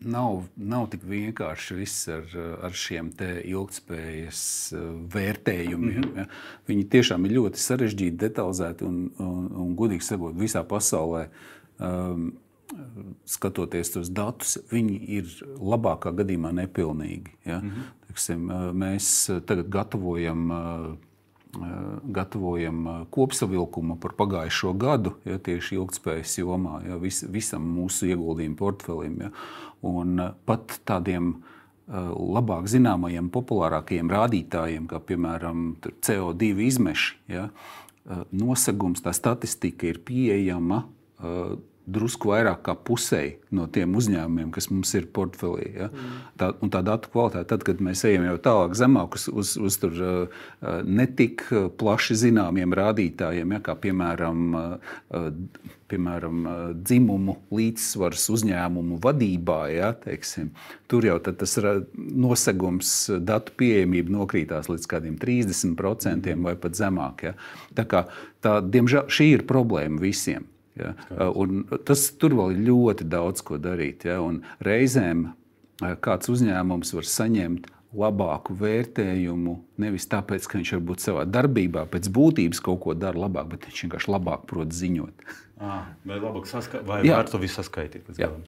Nav tik vienkārši viss ar šiem te ilgtspējas vērtējumiem. Ja? Viņi tiešām ir ļoti sarežģīti, detalizēti un godīgi sakot, visā pasaulē, skatoties uz datus, viņi ir labākā gadījumā nepilnīgi. Ja? Tiksim, mēs tagad gatavojam kopsavilkumu par pagājušo gadu, ja, tieši ilgtspējas jomā, ja, visam mūsu ieguldījumu portfelim. Ja. Un pat tādiem labāk zināmajiem, populārākajiem rādītājiem, kā piemēram CO2 izmeši, ja, nosegums, tā statistika ir pieejama drusku vairāk kā pusei no tiem uzņēmumiem, kas mums ir portfelī. Ja? Un tā datu kvalitāte, tad, kad mēs ejam jau tālāk zemāk uz tur netik plaši zināmiem rādītājiem, ja? Kā piemēram dzimumu līdzsvars uzņēmumu vadībā, ja? Teiksim, tur jau tad tas nosegums datu pieejamība nokrītās līdz kādiem 30% vai pat zemāk. Ja? Tā kā, diemžēl, šī ir problēma visiem. Ja? Un tur vēl ir ļoti daudz, ko darīt. Ja? Un reizēm kāds uzņēmums var saņemt labāku vērtējumu nevis tāpēc, ka viņš varbūt savā darbībā pēc būtības kaut ko dara labāk, bet viņš vienkārši labāk prot ziņot. Vai labāk vai var to visu saskaitīt?